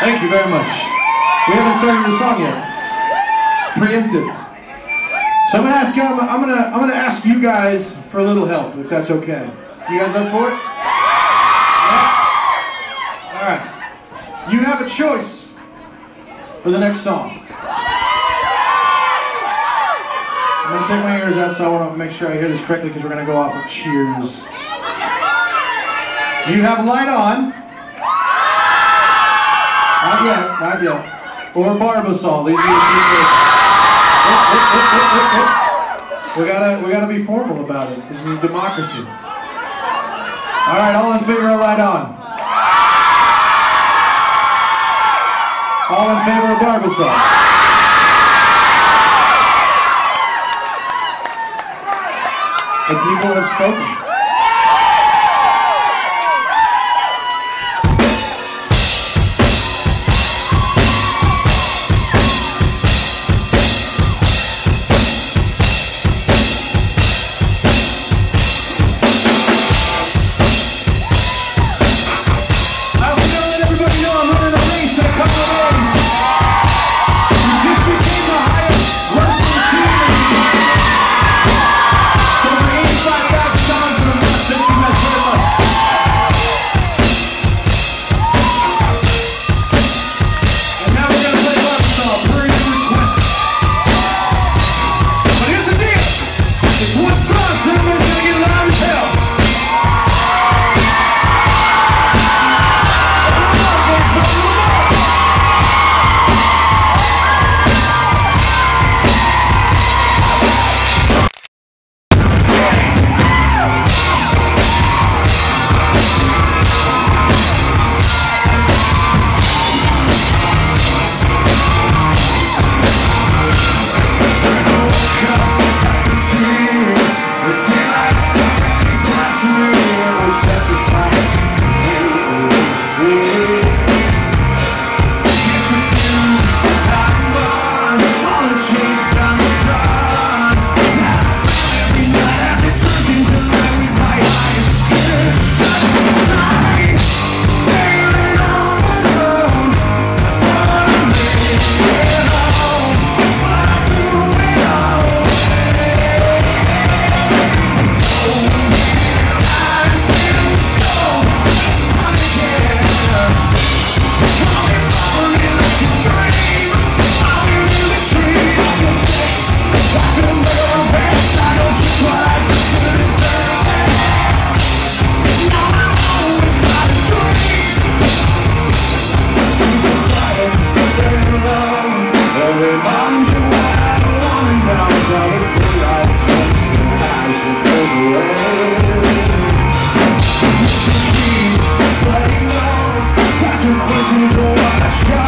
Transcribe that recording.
Thank you very much. We haven't started the song yet. It's preemptive. So I'm gonna ask you guys for a little help, if that's okay. You guys up for it? Yeah. All right. You have a choice for the next song. I'm gonna take my ears out, so I want to make sure I hear this correctly, because we're gonna go off of cheers. You have Light On. Not yet, not yet. Or Barbasol. These are the we gotta be formal about it. This is democracy. Alright, all in favor of Light On. All in favor of Barbasol. The people have spoken. This is all I shot.